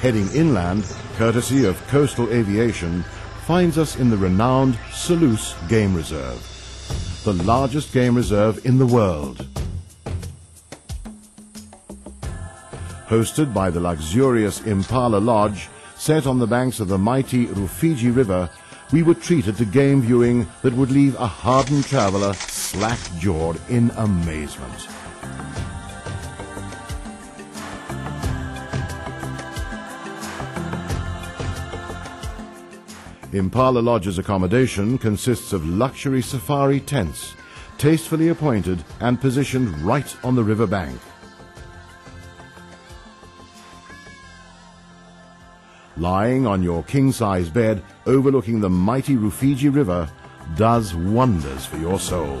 heading inland, courtesy of Coastal Aviation, finds us in the renowned Selous Game Reserve, the largest game reserve in the world. Hosted by the luxurious Impala Lodge, set on the banks of the mighty Rufiji River, we were treated to game viewing that would leave a hardened traveller slack-jawed in amazement. Impala Lodge's accommodation consists of luxury safari tents, tastefully appointed and positioned right on the river bank. Lying on your king-size bed overlooking the mighty Rufiji River does wonders for your soul.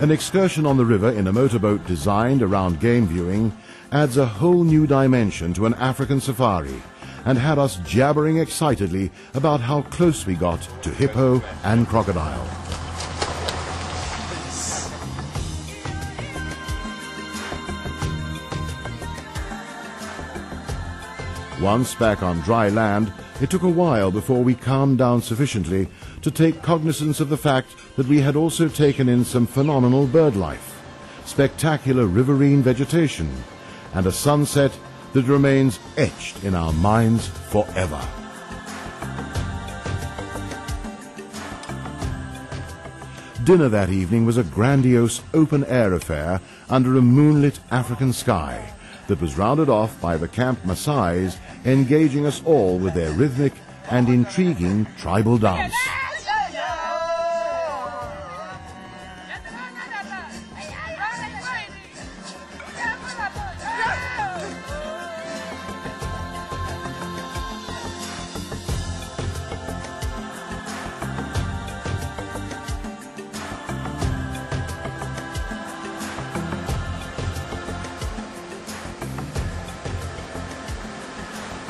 An excursion on the river in a motorboat designed around game viewing adds a whole new dimension to an African safari and had us jabbering excitedly about how close we got to hippo and crocodile. Once back on dry land, it took a while before we calmed down sufficiently to take cognizance of the fact that we had also taken in some phenomenal bird life, spectacular riverine vegetation, and a sunset that remains etched in our minds forever. Dinner that evening was a grandiose open-air affair under a moonlit African sky that was rounded off by the camp Maasais engaging us all with their rhythmic and intriguing tribal dance.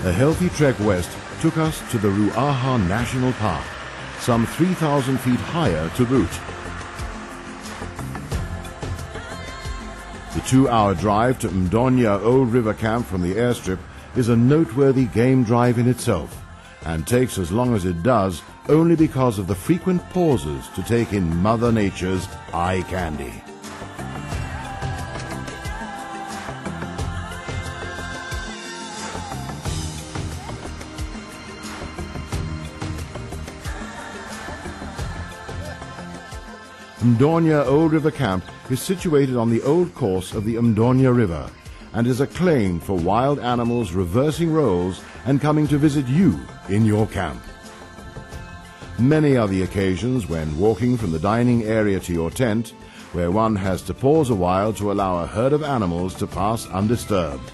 A healthy trek west took us to the Ruaha National Park, some 3,000 feet higher to boot. The 2-hour drive to Mdonya Old River Camp from the airstrip is a noteworthy game drive in itself, and takes as long as it does only because of the frequent pauses to take in Mother Nature's eye candy. Mdonya Old River Camp is situated on the old course of the Mdonya River and is acclaimed for wild animals reversing roles and coming to visit you in your camp. Many are the occasions when walking from the dining area to your tent, where one has to pause a while to allow a herd of animals to pass undisturbed.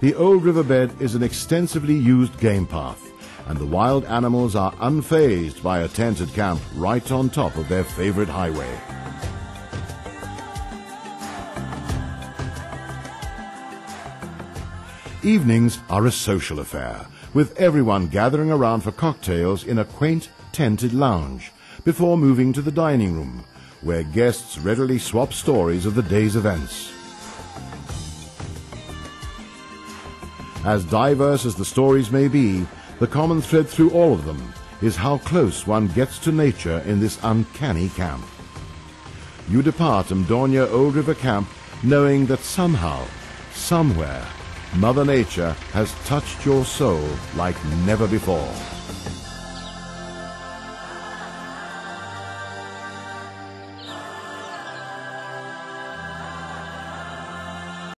The old riverbed is an extensively used game path, and the wild animals are unfazed by a tented camp right on top of their favorite highway. Evenings are a social affair, with everyone gathering around for cocktails in a quaint tented lounge before moving to the dining room, where guests readily swap stories of the day's events. As diverse as the stories may be, the common thread through all of them is how close one gets to nature in this uncanny camp. You depart Mdonya Old River Camp knowing that somehow, somewhere, Mother Nature has touched your soul like never before.